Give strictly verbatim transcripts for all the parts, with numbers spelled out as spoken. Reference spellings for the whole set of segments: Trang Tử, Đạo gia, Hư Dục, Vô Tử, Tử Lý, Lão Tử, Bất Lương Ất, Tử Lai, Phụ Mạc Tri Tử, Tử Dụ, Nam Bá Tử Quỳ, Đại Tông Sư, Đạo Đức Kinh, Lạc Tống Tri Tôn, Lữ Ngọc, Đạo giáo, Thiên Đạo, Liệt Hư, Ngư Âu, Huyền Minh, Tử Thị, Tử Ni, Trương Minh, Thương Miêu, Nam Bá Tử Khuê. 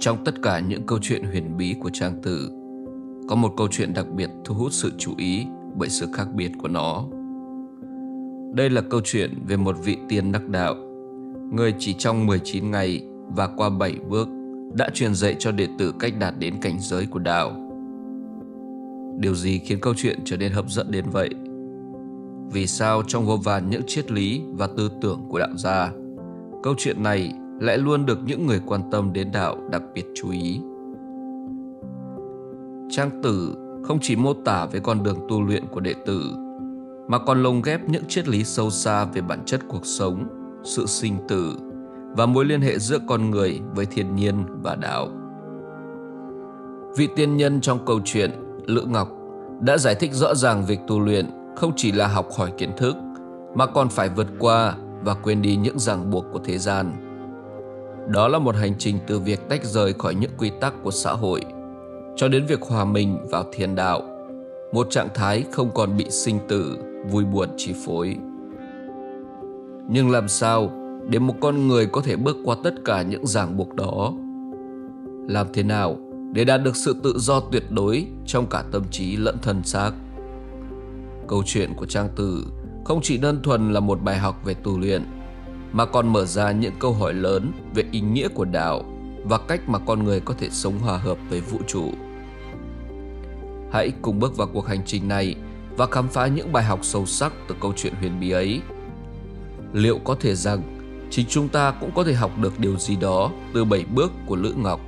Trong tất cả những câu chuyện huyền bí của Trang Tử, có một câu chuyện đặc biệt thu hút sự chú ý bởi sự khác biệt của nó. Đây là câu chuyện về một vị tiên đắc đạo, người chỉ trong mười chín ngày và qua bảy bước đã truyền dạy cho đệ tử cách đạt đến cảnh giới của đạo. Điều gì khiến câu chuyện trở nên hấp dẫn đến vậy? Vì sao trong vô vàn những triết lý và tư tưởng của đạo gia, câu chuyện này lại luôn được những người quan tâm đến đạo đặc biệt chú ý? Trang Tử không chỉ mô tả về con đường tu luyện của đệ tử, mà còn lồng ghép những triết lý sâu xa về bản chất cuộc sống, sự sinh tử và mối liên hệ giữa con người với thiên nhiên và đạo. Vị tiên nhân trong câu chuyện, Lữ Ngọc, đã giải thích rõ ràng việc tu luyện không chỉ là học hỏi kiến thức, mà còn phải vượt qua và quên đi những ràng buộc của thế gian. Đó là một hành trình từ việc tách rời khỏi những quy tắc của xã hội cho đến việc hòa mình vào thiên đạo, một trạng thái không còn bị sinh tử, vui buồn chi phối. Nhưng làm sao để một con người có thể bước qua tất cả những ràng buộc đó? Làm thế nào để đạt được sự tự do tuyệt đối trong cả tâm trí lẫn thân xác? Câu chuyện của Trang Tử không chỉ đơn thuần là một bài học về tu luyện, mà còn mở ra những câu hỏi lớn về ý nghĩa của đạo và cách mà con người có thể sống hòa hợp với vũ trụ. Hãy cùng bước vào cuộc hành trình này và khám phá những bài học sâu sắc từ câu chuyện huyền bí ấy. Liệu có thể rằng chính chúng ta cũng có thể học được điều gì đó từ bảy bước của Lữ Ngọc?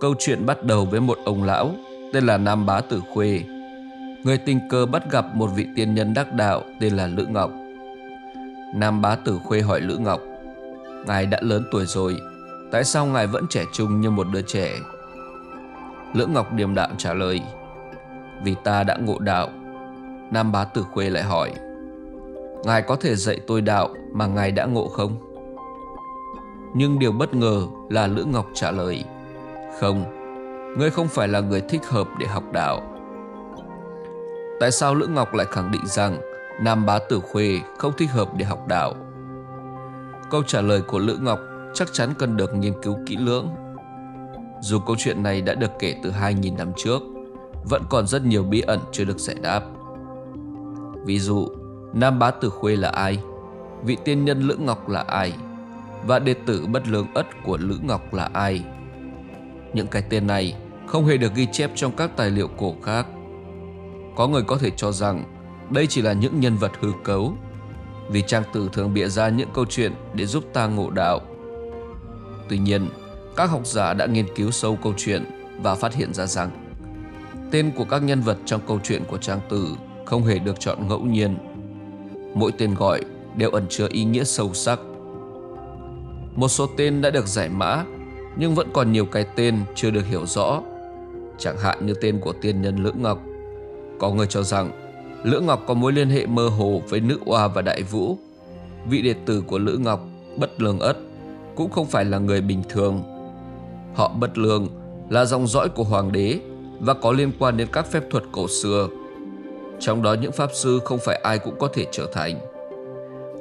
Câu chuyện bắt đầu với một ông lão tên là Nam Bá Tử Khuê, người tình cờ bắt gặp một vị tiên nhân đắc đạo tên là Lữ Ngọc. Nam Bá Tử Khuê hỏi Lữ Ngọc: "Ngài đã lớn tuổi rồi, tại sao ngài vẫn trẻ trung như một đứa trẻ?" Lữ Ngọc điềm đạm trả lời: "Vì ta đã ngộ đạo." Nam Bá Tử Khuê lại hỏi: "Ngài có thể dạy tôi đạo mà ngài đã ngộ không?" Nhưng điều bất ngờ là Lữ Ngọc trả lời: "Không, ngươi không phải là người thích hợp để học đạo." Tại sao Lữ Ngọc lại khẳng định rằng Nam Bá Tử Khuê không thích hợp để học đạo? Câu trả lời của Lữ Ngọc chắc chắn cần được nghiên cứu kỹ lưỡng. Dù câu chuyện này đã được kể từ hai nghìn năm trước, vẫn còn rất nhiều bí ẩn chưa được giải đáp. Ví dụ, Nam Bá Tử Khuê là ai? Vị tiên nhân Lữ Ngọc là ai? Và đệ tử Bất Lương Ất của Lữ Ngọc là ai? Những cái tên này không hề được ghi chép trong các tài liệu cổ khác. Có người có thể cho rằng đây chỉ là những nhân vật hư cấu, vì Trang Tử thường bịa ra những câu chuyện để giúp ta ngộ đạo. Tuy nhiên, các học giả đã nghiên cứu sâu câu chuyện và phát hiện ra rằng tên của các nhân vật trong câu chuyện của Trang Tử không hề được chọn ngẫu nhiên. Mỗi tên gọi đều ẩn chứa ý nghĩa sâu sắc. Một số tên đã được giải mã, nhưng vẫn còn nhiều cái tên chưa được hiểu rõ. Chẳng hạn như tên của tiên nhân Lữ Ngọc. Có người cho rằng Lữ Ngọc có mối liên hệ mơ hồ với nữ oa và đại vũ. Vị đệ tử của Lữ Ngọc, Bất Lương Ất, cũng không phải là người bình thường. Họ Bất Lương là dòng dõi của hoàng đế và có liên quan đến các phép thuật cổ xưa, trong đó những pháp sư không phải ai cũng có thể trở thành.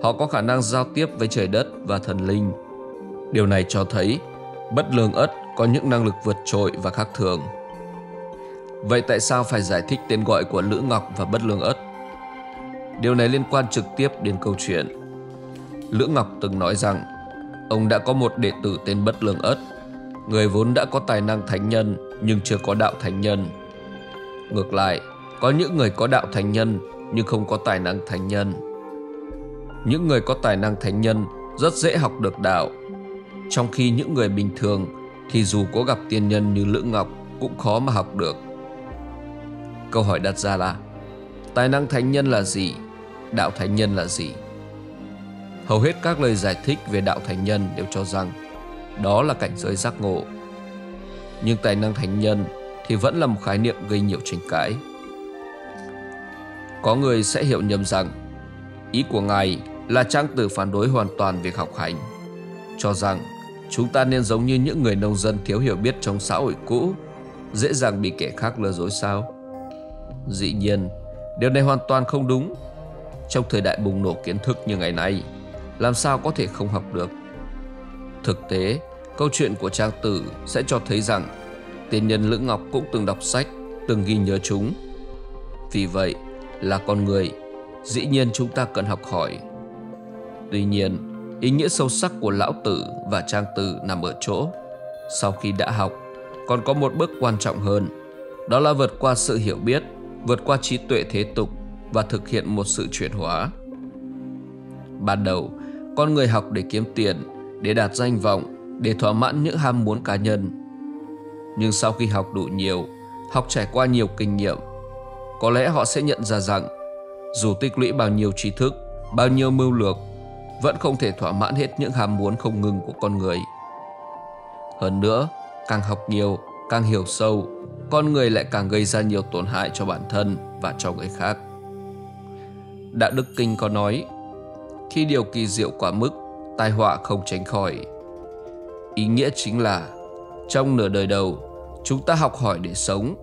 Họ có khả năng giao tiếp với trời đất và thần linh. Điều này cho thấy Bất Lương Ất có những năng lực vượt trội và khác thường. Vậy tại sao phải giải thích tên gọi của Lữ Ngọc và Bất Lương Ất? Điều này liên quan trực tiếp đến câu chuyện. Lữ Ngọc từng nói rằng ông đã có một đệ tử tên Bất Lương Ất, người vốn đã có tài năng thánh nhân nhưng chưa có đạo thánh nhân. Ngược lại, có những người có đạo thánh nhân nhưng không có tài năng thánh nhân. Những người có tài năng thánh nhân rất dễ học được đạo, trong khi những người bình thường thì dù có gặp tiên nhân như Lữ Ngọc cũng khó mà học được. Câu hỏi đặt ra là tài năng thánh nhân là gì? Đạo thánh nhân là gì? Hầu hết các lời giải thích về đạo thánh nhân đều cho rằng đó là cảnh giới giác ngộ. Nhưng tài năng thánh nhân thì vẫn là một khái niệm gây nhiều tranh cãi. Có người sẽ hiểu nhầm rằng ý của ngài là Trang Tử phản đối hoàn toàn việc học hành, cho rằng chúng ta nên giống như những người nông dân thiếu hiểu biết trong xã hội cũ, dễ dàng bị kẻ khác lừa dối sao? Dĩ nhiên, điều này hoàn toàn không đúng. Trong thời đại bùng nổ kiến thức như ngày nay, làm sao có thể không học được? Thực tế, câu chuyện của Trang Tử sẽ cho thấy rằng tiên nhân Lữ Ngọc cũng từng đọc sách, từng ghi nhớ chúng. Vì vậy, là con người, dĩ nhiên chúng ta cần học hỏi. Tuy nhiên, ý nghĩa sâu sắc của Lão Tử và Trang Tử nằm ở chỗ, sau khi đã học, còn có một bước quan trọng hơn, đó là vượt qua sự hiểu biết, vượt qua trí tuệ thế tục và thực hiện một sự chuyển hóa. Ban đầu, con người học để kiếm tiền, để đạt danh vọng, để thỏa mãn những ham muốn cá nhân. Nhưng sau khi học đủ nhiều, học trải qua nhiều kinh nghiệm, có lẽ họ sẽ nhận ra rằng dù tích lũy bao nhiêu trí thức, bao nhiêu mưu lược, vẫn không thể thỏa mãn hết những ham muốn không ngừng của con người. Hơn nữa, càng học nhiều, càng hiểu sâu, con người lại càng gây ra nhiều tổn hại cho bản thân và cho người khác. Đạo Đức Kinh có nói, khi điều kỳ diệu quá mức, tai họa không tránh khỏi. Ý nghĩa chính là, trong nửa đời đầu, chúng ta học hỏi để sống.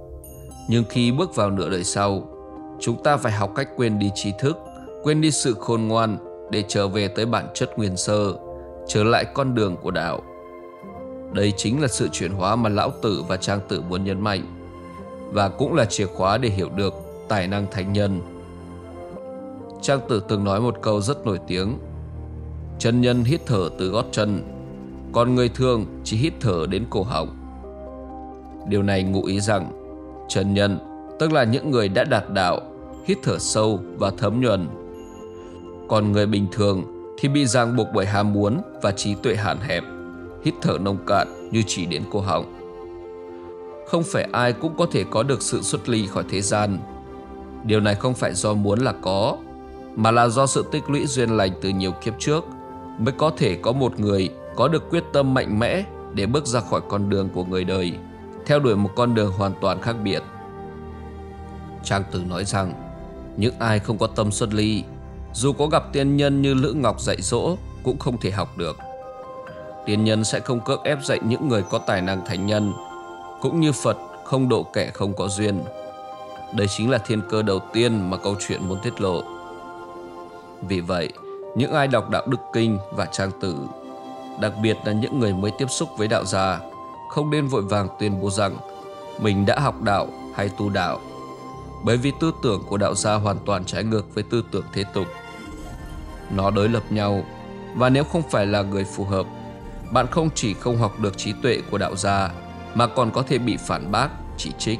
Nhưng khi bước vào nửa đời sau, chúng ta phải học cách quên đi tri thức, quên đi sự khôn ngoan để trở về tới bản chất nguyên sơ, trở lại con đường của đạo. Đây chính là sự chuyển hóa mà Lão Tử và Trang Tử muốn nhấn mạnh, và cũng là chìa khóa để hiểu được tài năng thánh nhân. Trang Tử từng nói một câu rất nổi tiếng, chân nhân hít thở từ gót chân, còn người thường chỉ hít thở đến cổ họng. Điều này ngụ ý rằng chân nhân, tức là những người đã đạt đạo, hít thở sâu và thấm nhuần. Còn người bình thường thì bị ràng buộc bởi ham muốn và trí tuệ hạn hẹp, hít thở nông cạn như chỉ đến cổ họng. Không phải ai cũng có thể có được sự xuất ly khỏi thế gian. Điều này không phải do muốn là có, mà là do sự tích lũy duyên lành từ nhiều kiếp trước mới có thể có một người có được quyết tâm mạnh mẽ để bước ra khỏi con đường của người đời, theo đuổi một con đường hoàn toàn khác biệt. Trang Tử nói rằng, những ai không có tâm xuất ly, dù có gặp tiên nhân như Lữ Ngọc dạy dỗ cũng không thể học được. Tiên nhân sẽ không cưỡng ép dạy những người có tài năng thánh nhân, cũng như Phật không độ kẻ không có duyên. Đây chính là thiên cơ đầu tiên mà câu chuyện muốn tiết lộ. Vì vậy, những ai đọc Đạo Đức Kinh và Trang Tử, đặc biệt là những người mới tiếp xúc với đạo gia, không nên vội vàng tuyên bố rằng mình đã học đạo hay tu đạo, bởi vì tư tưởng của đạo gia hoàn toàn trái ngược với tư tưởng thế tục. Nó đối lập nhau, và nếu không phải là người phù hợp, bạn không chỉ không học được trí tuệ của đạo gia mà còn có thể bị phản bác, chỉ trích.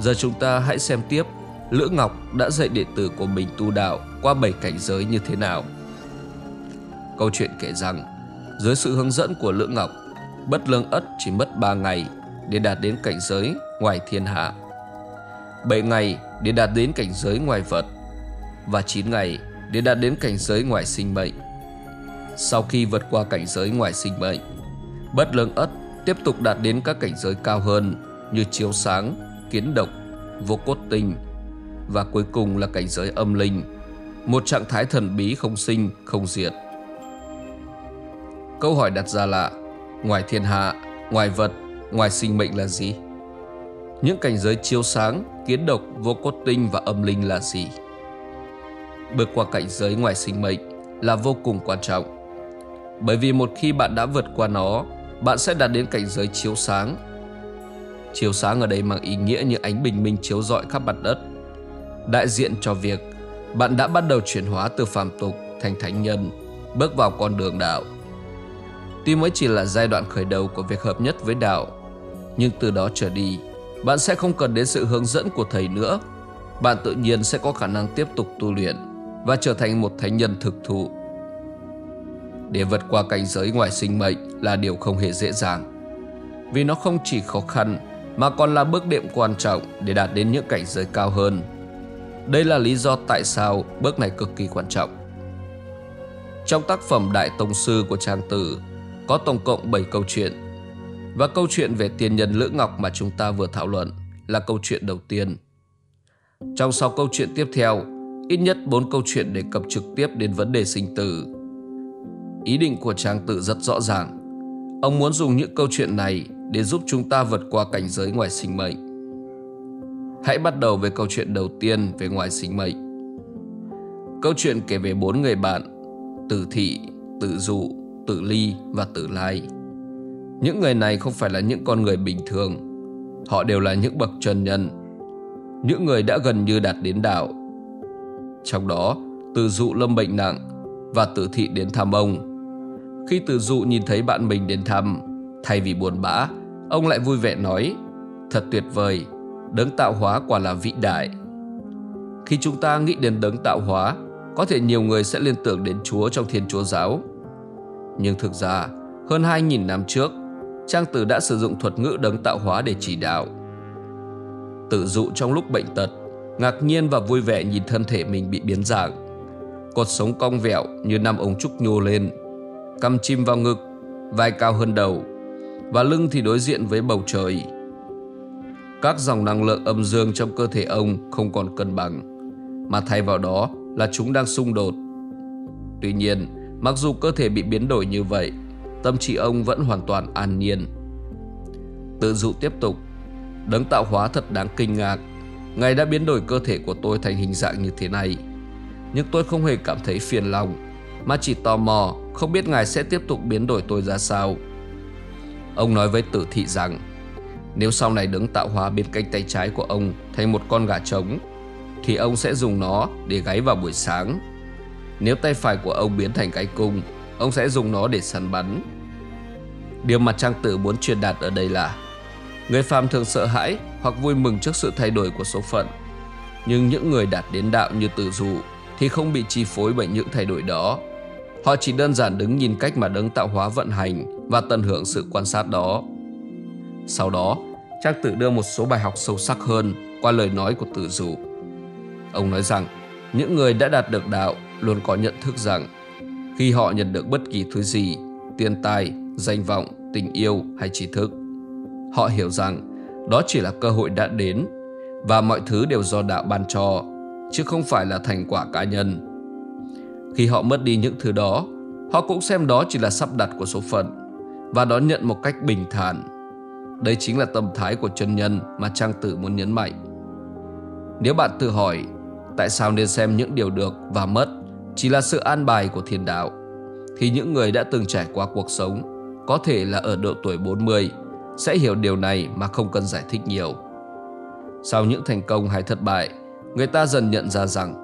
Giờ chúng ta hãy xem tiếp Lữ Ngọc đã dạy đệ tử của mình tu đạo qua bảy cảnh giới như thế nào. Câu chuyện kể rằng, dưới sự hướng dẫn của Lữ Ngọc, Bất Lương Ất chỉ mất ba ngày để đạt đến cảnh giới ngoài thiên hạ, bảy ngày để đạt đến cảnh giới ngoài vật, và chín ngày để đạt đến cảnh giới ngoài sinh mệnh. Sau khi vượt qua cảnh giới ngoài sinh mệnh, Bất Lương Ất tiếp tục đạt đến các cảnh giới cao hơn như chiếu sáng, kiến độc, vô cốt tinh, và cuối cùng là cảnh giới âm linh, một trạng thái thần bí không sinh, không diệt. Câu hỏi đặt ra là, ngoài thiên hạ, ngoài vật, ngoài sinh mệnh là gì? Những cảnh giới chiếu sáng, kiến độc, vô cốt tinh và âm linh là gì? Bước qua cảnh giới ngoài sinh mệnh là vô cùng quan trọng, bởi vì một khi bạn đã vượt qua nó, bạn sẽ đạt đến cảnh giới chiếu sáng. Chiếu sáng ở đây mang ý nghĩa như ánh bình minh chiếu rọi khắp mặt đất, đại diện cho việc bạn đã bắt đầu chuyển hóa từ phàm tục thành thánh nhân, bước vào con đường đạo. Tuy mới chỉ là giai đoạn khởi đầu của việc hợp nhất với đạo, nhưng từ đó trở đi, bạn sẽ không cần đến sự hướng dẫn của thầy nữa. Bạn tự nhiên sẽ có khả năng tiếp tục tu luyện và trở thành một thánh nhân thực thụ. Để vượt qua cảnh giới ngoài sinh mệnh là điều không hề dễ dàng, vì nó không chỉ khó khăn mà còn là bước đệm quan trọng để đạt đến những cảnh giới cao hơn. Đây là lý do tại sao bước này cực kỳ quan trọng. Trong tác phẩm Đại Tông Sư của Trang Tử có tổng cộng bảy câu chuyện, và câu chuyện về tiên nhân Lữ Ngọc mà chúng ta vừa thảo luận là câu chuyện đầu tiên. Trong sáu câu chuyện tiếp theo, ít nhất bốn câu chuyện đề cập trực tiếp đến vấn đề sinh tử. Ý định của Trang Tử rất rõ ràng. Ông muốn dùng những câu chuyện này để giúp chúng ta vượt qua cảnh giới ngoài sinh mệnh. Hãy bắt đầu với câu chuyện đầu tiên về ngoại sinh mệnh. Câu chuyện kể về bốn người bạn: Tử Thị, Tử Dụ, Tử Lý và Tử Lai. Những người này không phải là những con người bình thường. Họ đều là những bậc chân nhân, những người đã gần như đạt đến đạo. Trong đó, Tử Dụ lâm bệnh nặng và Tử Thị đến thăm ông. Khi Tử Dụ nhìn thấy bạn mình đến thăm, thay vì buồn bã, ông lại vui vẻ nói: "Thật tuyệt vời, đấng tạo hóa quả là vĩ đại." Khi chúng ta nghĩ đến đấng tạo hóa, có thể nhiều người sẽ liên tưởng đến Chúa trong Thiên Chúa giáo. Nhưng thực ra, hơn hai nghìn năm trước, Trang Tử đã sử dụng thuật ngữ đấng tạo hóa để chỉ đạo. Tử Dụ trong lúc bệnh tật, ngạc nhiên và vui vẻ nhìn thân thể mình bị biến dạng. Cột sống cong vẹo như năm ống trúc nhô lên, cằm chìm vào ngực, vai cao hơn đầu, và lưng thì đối diện với bầu trời. Các dòng năng lượng âm dương trong cơ thể ông không còn cân bằng, mà thay vào đó là chúng đang xung đột. Tuy nhiên, mặc dù cơ thể bị biến đổi như vậy, tâm trí ông vẫn hoàn toàn an nhiên. Tử Dụ tiếp tục: "Đấng tạo hóa thật đáng kinh ngạc. Ngài đã biến đổi cơ thể của tôi thành hình dạng như thế này, nhưng tôi không hề cảm thấy phiền lòng, mà chỉ tò mò không biết Ngài sẽ tiếp tục biến đổi tôi ra sao." Ông nói với Tử Thị rằng nếu sau này đấng tạo hóa biến cánh tay trái của ông thành một con gà trống, thì ông sẽ dùng nó để gáy vào buổi sáng. Nếu tay phải của ông biến thành cái cung, ông sẽ dùng nó để săn bắn. Điều mà Trang Tử muốn truyền đạt ở đây là người phàm thường sợ hãi hoặc vui mừng trước sự thay đổi của số phận, nhưng những người đạt đến đạo như Tử Dụ thì không bị chi phối bởi những thay đổi đó. Họ chỉ đơn giản đứng nhìn cách mà đấng tạo hóa vận hành và tận hưởng sự quan sát đó. Sau đó, Trang Tử đưa một số bài học sâu sắc hơn qua lời nói của Tử Dụ. Ông nói rằng những người đã đạt được đạo luôn có nhận thức rằng khi họ nhận được bất kỳ thứ gì, tiền tài, danh vọng, tình yêu hay tri thức, họ hiểu rằng đó chỉ là cơ hội đã đến và mọi thứ đều do đạo ban cho, chứ không phải là thành quả cá nhân. Khi họ mất đi những thứ đó, họ cũng xem đó chỉ là sắp đặt của số phận và đón nhận một cách bình thản. Đây chính là tâm thái của chân nhân mà Trang Tử muốn nhấn mạnh. Nếu bạn tự hỏi tại sao nên xem những điều được và mất chỉ là sự an bài của thiên đạo, thì những người đã từng trải qua cuộc sống, có thể là ở độ tuổi bốn mươi, sẽ hiểu điều này mà không cần giải thích nhiều. Sau những thành công hay thất bại, người ta dần nhận ra rằng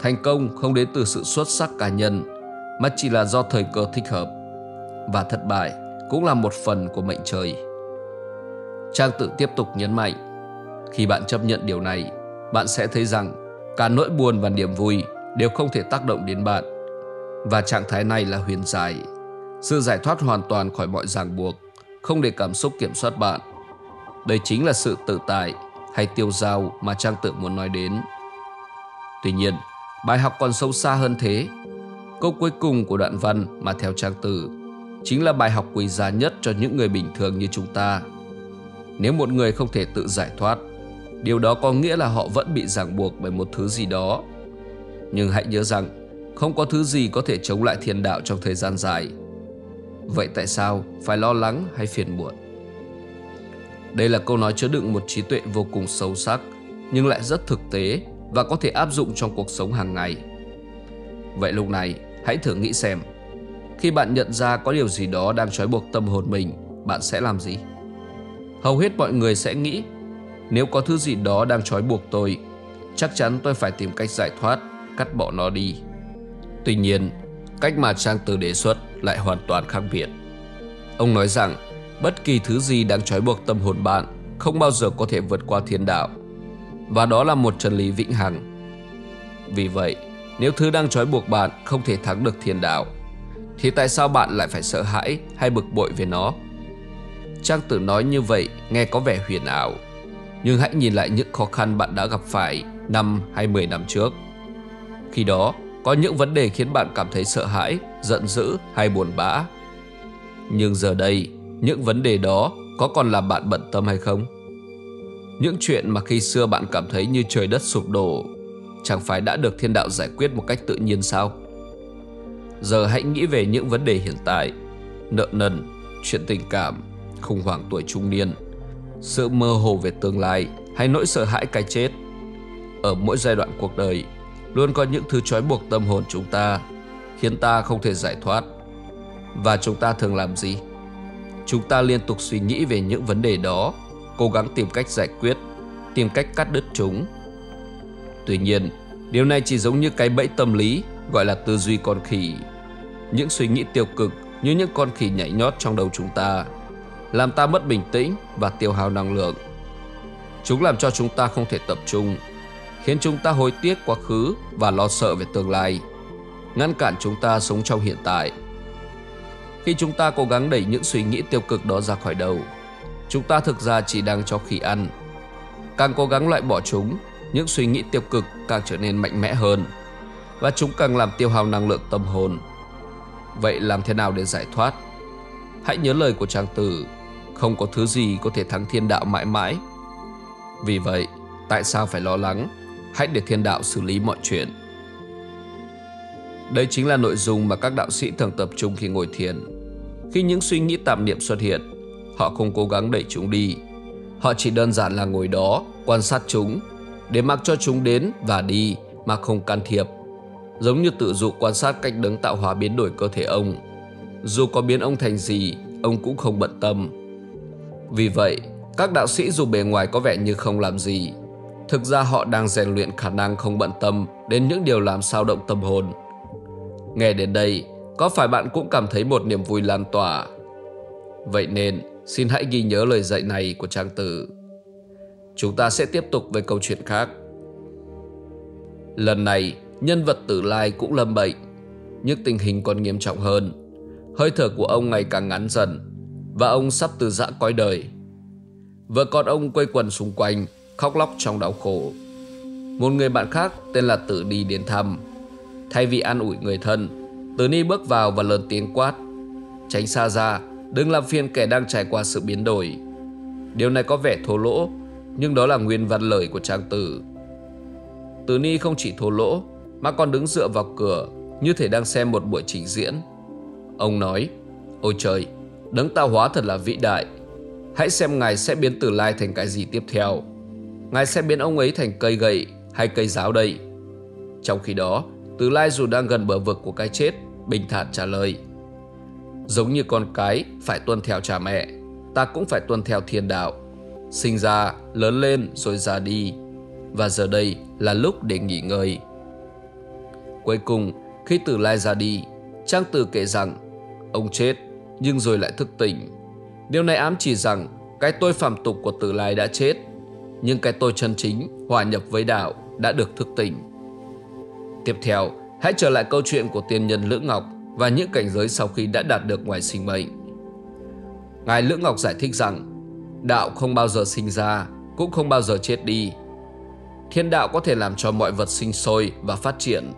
thành công không đến từ sự xuất sắc cá nhân, mà chỉ là do thời cơ thích hợp, và thất bại cũng là một phần của mệnh trời. Trang Tử tiếp tục nhấn mạnh, khi bạn chấp nhận điều này, bạn sẽ thấy rằng cả nỗi buồn và niềm vui đều không thể tác động đến bạn. Và trạng thái này là huyền giải, sự giải thoát hoàn toàn khỏi mọi ràng buộc, không để cảm xúc kiểm soát bạn. Đây chính là sự tự tại hay tiêu dao mà Trang Tử muốn nói đến. Tuy nhiên, bài học còn sâu xa hơn thế. Câu cuối cùng của đoạn văn mà theo Trang Tử chính là bài học quý giá nhất cho những người bình thường như chúng ta. Nếu một người không thể tự giải thoát, điều đó có nghĩa là họ vẫn bị ràng buộc bởi một thứ gì đó. Nhưng hãy nhớ rằng không có thứ gì có thể chống lại thiên đạo trong thời gian dài. Vậy tại sao phải lo lắng hay phiền muộn? Đây là câu nói chứa đựng một trí tuệ vô cùng sâu sắc, nhưng lại rất thực tế và có thể áp dụng trong cuộc sống hàng ngày. Vậy lúc này hãy thử nghĩ xem, khi bạn nhận ra có điều gì đó đang trói buộc tâm hồn mình, bạn sẽ làm gì? Hầu hết mọi người sẽ nghĩ, nếu có thứ gì đó đang trói buộc tôi, chắc chắn tôi phải tìm cách giải thoát, cắt bỏ nó đi. Tuy nhiên, cách mà Trang Tử đề xuất lại hoàn toàn khác biệt. Ông nói rằng bất kỳ thứ gì đang trói buộc tâm hồn bạn không bao giờ có thể vượt qua thiên đạo, và đó là một chân lý vĩnh hằng. Vì vậy, nếu thứ đang trói buộc bạn không thể thắng được thiên đạo, thì tại sao bạn lại phải sợ hãi hay bực bội về nó? Trang Tử nói như vậy nghe có vẻ huyền ảo, nhưng hãy nhìn lại những khó khăn bạn đã gặp phải năm hay mười năm trước. Khi đó, có những vấn đề khiến bạn cảm thấy sợ hãi, giận dữ hay buồn bã. Nhưng giờ đây, những vấn đề đó có còn làm bạn bận tâm hay không? Những chuyện mà khi xưa bạn cảm thấy như trời đất sụp đổ, chẳng phải đã được thiên đạo giải quyết một cách tự nhiên sao? Giờ hãy nghĩ về những vấn đề hiện tại: nợ nần, chuyện tình cảm, khủng hoảng tuổi trung niên, sự mơ hồ về tương lai hay nỗi sợ hãi cái chết. Ở mỗi giai đoạn cuộc đời, luôn có những thứ trói buộc tâm hồn chúng ta, khiến ta không thể giải thoát. Và chúng ta thường làm gì? Chúng ta liên tục suy nghĩ về những vấn đề đó, cố gắng tìm cách giải quyết, tìm cách cắt đứt chúng. Tuy nhiên, điều này chỉ giống như cái bẫy tâm lý gọi là tư duy con khỉ. Những suy nghĩ tiêu cực như những con khỉ nhảy nhót trong đầu chúng ta, làm ta mất bình tĩnh và tiêu hao năng lượng. Chúng làm cho chúng ta không thể tập trung, khiến chúng ta hối tiếc quá khứ và lo sợ về tương lai, ngăn cản chúng ta sống trong hiện tại. Khi chúng ta cố gắng đẩy những suy nghĩ tiêu cực đó ra khỏi đầu, chúng ta thực ra chỉ đang cho khỉ ăn. Càng cố gắng loại bỏ chúng, những suy nghĩ tiêu cực càng trở nên mạnh mẽ hơn, và chúng càng làm tiêu hao năng lượng tâm hồn. Vậy làm thế nào để giải thoát? Hãy nhớ lời của Trang Tử, không có thứ gì có thể thắng thiên đạo mãi mãi. Vì vậy, tại sao phải lo lắng? Hãy để thiên đạo xử lý mọi chuyện. Đây chính là nội dung mà các đạo sĩ thường tập trung khi ngồi thiền. Khi những suy nghĩ tạp niệm xuất hiện, họ không cố gắng đẩy chúng đi. Họ chỉ đơn giản là ngồi đó, quan sát chúng, để mặc cho chúng đến và đi mà không can thiệp. Giống như Tử Dụ quan sát cách đấng tạo hóa biến đổi cơ thể ông. Dù có biến ông thành gì, ông cũng không bận tâm. Vì vậy, các đạo sĩ dù bề ngoài có vẻ như không làm gì, thực ra họ đang rèn luyện khả năng không bận tâm đến những điều làm sao động tâm hồn. Nghe đến đây, có phải bạn cũng cảm thấy một niềm vui lan tỏa? Vậy nên, xin hãy ghi nhớ lời dạy này của Trang Tử. Chúng ta sẽ tiếp tục với câu chuyện khác. Lần này, nhân vật Tử Lai cũng lâm bệnh, nhưng tình hình còn nghiêm trọng hơn. Hơi thở của ông ngày càng ngắn dần, và ông sắp từ giã cõi đời. Vợ con ông quây quần xung quanh, khóc lóc trong đau khổ. Một người bạn khác tên là Tử Đi đến thăm. Thay vì an ủi người thân, Tử Ni bước vào và lớn tiếng quát: "Tránh xa ra, đừng làm phiền kẻ đang trải qua sự biến đổi." Điều này có vẻ thô lỗ, nhưng đó là nguyên văn lời của Trang Tử. Tử Ni không chỉ thô lỗ, mà còn đứng dựa vào cửa, như thể đang xem một buổi trình diễn. Ông nói: "Ôi trời, đấng tạo hóa thật là vĩ đại. Hãy xem Ngài sẽ biến Tử Lai thành cái gì tiếp theo. Ngài sẽ biến ông ấy thành cây gậy hay cây giáo đây?" Trong khi đó, Tử Lai dù đang gần bờ vực của cái chết, bình thản trả lời: "Giống như con cái phải tuân theo cha mẹ, ta cũng phải tuân theo thiên đạo. Sinh ra, lớn lên rồi già đi. Và giờ đây là lúc để nghỉ ngơi." Cuối cùng, khi Tử Lai ra đi, Trang Tử kể rằng ông chết nhưng rồi lại thức tỉnh. Điều này ám chỉ rằng cái tôi phàm tục của Tử Lai đã chết, nhưng cái tôi chân chính hòa nhập với đạo đã được thức tỉnh. Tiếp theo, hãy trở lại câu chuyện của tiên nhân Lữ Ngọc và những cảnh giới sau khi đã đạt được ngoài sinh mệnh. Ngài Lữ Ngọc giải thích rằng đạo không bao giờ sinh ra, cũng không bao giờ chết đi. Thiên đạo có thể làm cho mọi vật sinh sôi và phát triển,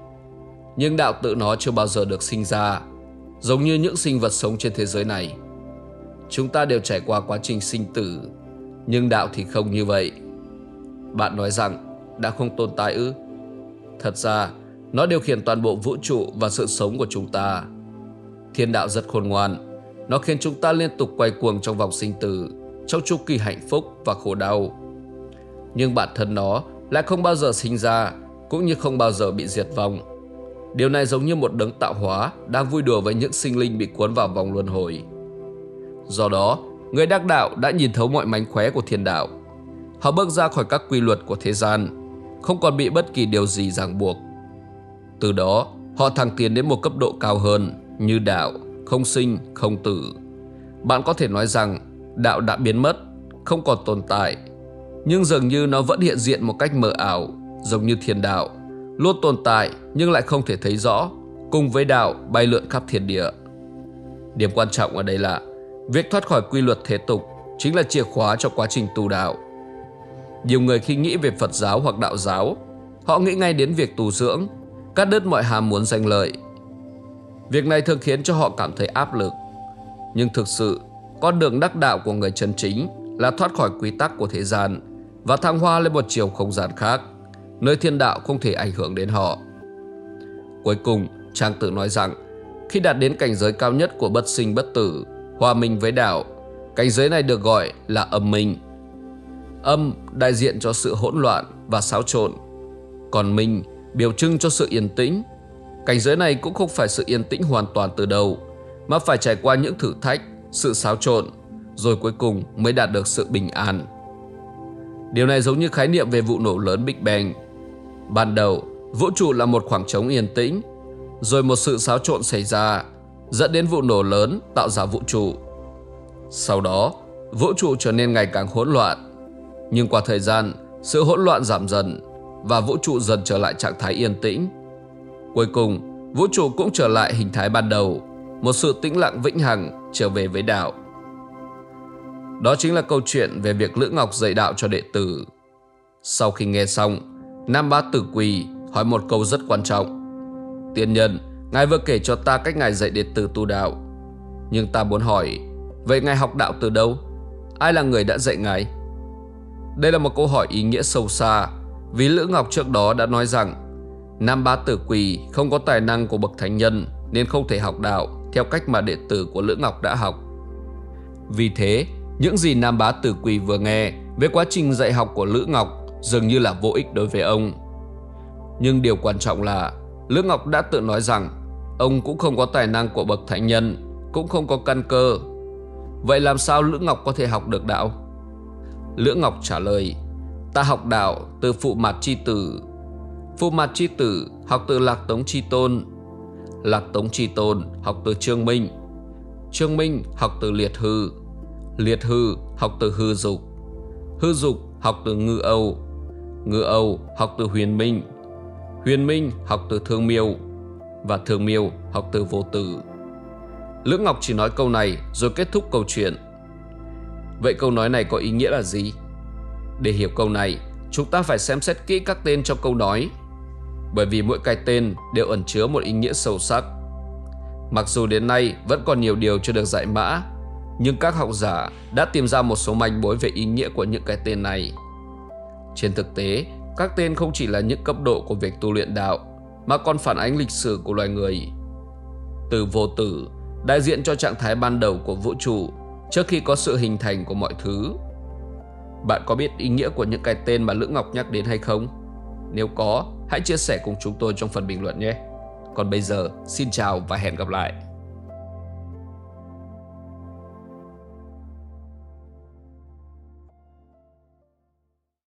nhưng đạo tự nó chưa bao giờ được sinh ra, giống như những sinh vật sống trên thế giới này. Chúng ta đều trải qua quá trình sinh tử, nhưng đạo thì không như vậy. Bạn nói rằng đạo không tồn tại ư? Thật ra, nó điều khiển toàn bộ vũ trụ và sự sống của chúng ta. Thiên đạo rất khôn ngoan, nó khiến chúng ta liên tục quay cuồng trong vòng sinh tử, trong chu kỳ hạnh phúc và khổ đau. Nhưng bản thân nó lại không bao giờ sinh ra, cũng như không bao giờ bị diệt vong. Điều này giống như một đấng tạo hóa đang vui đùa với những sinh linh bị cuốn vào vòng luân hồi. Do đó, người đắc đạo đã nhìn thấu mọi mánh khóe của thiên đạo. Họ bước ra khỏi các quy luật của thế gian, không còn bị bất kỳ điều gì ràng buộc. Từ đó, họ thăng tiến đến một cấp độ cao hơn, như đạo, không sinh, không tử. Bạn có thể nói rằng đạo đã biến mất, không còn tồn tại, nhưng dường như nó vẫn hiện diện một cách mờ ảo, giống như thiên đạo, luôn tồn tại nhưng lại không thể thấy rõ, cùng với đạo bay lượn khắp thiên địa. Điểm quan trọng ở đây là việc thoát khỏi quy luật thế tục chính là chìa khóa cho quá trình tu đạo. Nhiều người khi nghĩ về Phật giáo hoặc đạo giáo, họ nghĩ ngay đến việc tu dưỡng, cắt đứt mọi ham muốn danh lợi. Việc này thường khiến cho họ cảm thấy áp lực. Nhưng thực sự, con đường đắc đạo của người chân chính là thoát khỏi quy tắc của thế gian và thăng hoa lên một chiều không gian khác, nơi thiên đạo không thể ảnh hưởng đến họ. Cuối cùng, Trang Tử nói rằng khi đạt đến cảnh giới cao nhất của bất sinh bất tử, hòa minh với đạo, cảnh giới này được gọi là âm minh. Âm đại diện cho sự hỗn loạn và xáo trộn, còn Minh biểu trưng cho sự yên tĩnh. Cảnh giới này cũng không phải sự yên tĩnh hoàn toàn từ đầu, mà phải trải qua những thử thách, sự xáo trộn, rồi cuối cùng mới đạt được sự bình an. Điều này giống như khái niệm về vụ nổ lớn Big Bang. Ban đầu, vũ trụ là một khoảng trống yên tĩnh, rồi một sự xáo trộn xảy ra, dẫn đến vụ nổ lớn tạo ra vũ trụ. Sau đó, vũ trụ trở nên ngày càng hỗn loạn. Nhưng qua thời gian, sự hỗn loạn giảm dần và vũ trụ dần trở lại trạng thái yên tĩnh. Cuối cùng, vũ trụ cũng trở lại hình thái ban đầu, một sự tĩnh lặng vĩnh hằng trở về với đạo. Đó chính là câu chuyện về việc Lữ Ngọc dạy đạo cho đệ tử. Sau khi nghe xong, Nam Bá Tử Quỳ hỏi một câu rất quan trọng. Tiên nhân, ngài vừa kể cho ta cách ngài dạy đệ tử tu đạo. Nhưng ta muốn hỏi, vậy ngài học đạo từ đâu? Ai là người đã dạy ngài? Đây là một câu hỏi ý nghĩa sâu xa, vì Lữ Ngọc trước đó đã nói rằng Nam Bá Tử Quỳ không có tài năng của bậc thánh nhân nên không thể học đạo theo cách mà đệ tử của Lữ Ngọc đã học. Vì thế, những gì Nam Bá Tử Quỳ vừa nghe về quá trình dạy học của Lữ Ngọc dường như là vô ích đối với ông. Nhưng điều quan trọng là Lữ Ngọc đã tự nói rằng ông cũng không có tài năng của bậc thánh nhân, cũng không có căn cơ. Vậy làm sao Lữ Ngọc có thể học được đạo? Lữ Ngọc trả lời, ta học đạo từ Phụ Mạc Tri Tử. Phụ Mạc Tri Tử học từ Lạc Tống Tri Tôn. Lạc Tống Tri Tôn học từ Trương Minh. Trương Minh học từ Liệt Hư. Liệt Hư học từ Hư Dục. Hư Dục học từ Ngư Âu. Ngư Âu học từ Huyền Minh. Huyền Minh học từ Thương Miêu. Và Thương Miêu học từ Vô Tử. Lữ Ngọc chỉ nói câu này rồi kết thúc câu chuyện. Vậy câu nói này có ý nghĩa là gì? Để hiểu câu này, chúng ta phải xem xét kỹ các tên trong câu nói, bởi vì mỗi cái tên đều ẩn chứa một ý nghĩa sâu sắc. Mặc dù đến nay vẫn còn nhiều điều chưa được giải mã, nhưng các học giả đã tìm ra một số manh mối về ý nghĩa của những cái tên này. Trên thực tế, các tên không chỉ là những cấp độ của việc tu luyện đạo, mà còn phản ánh lịch sử của loài người. Từ Vô Tử đại diện cho trạng thái ban đầu của vũ trụ trước khi có sự hình thành của mọi thứ. Bạn có biết ý nghĩa của những cái tên mà Lữ Ngọc nhắc đến hay không? Nếu có, hãy chia sẻ cùng chúng tôi trong phần bình luận nhé. Còn bây giờ, xin chào và hẹn gặp lại.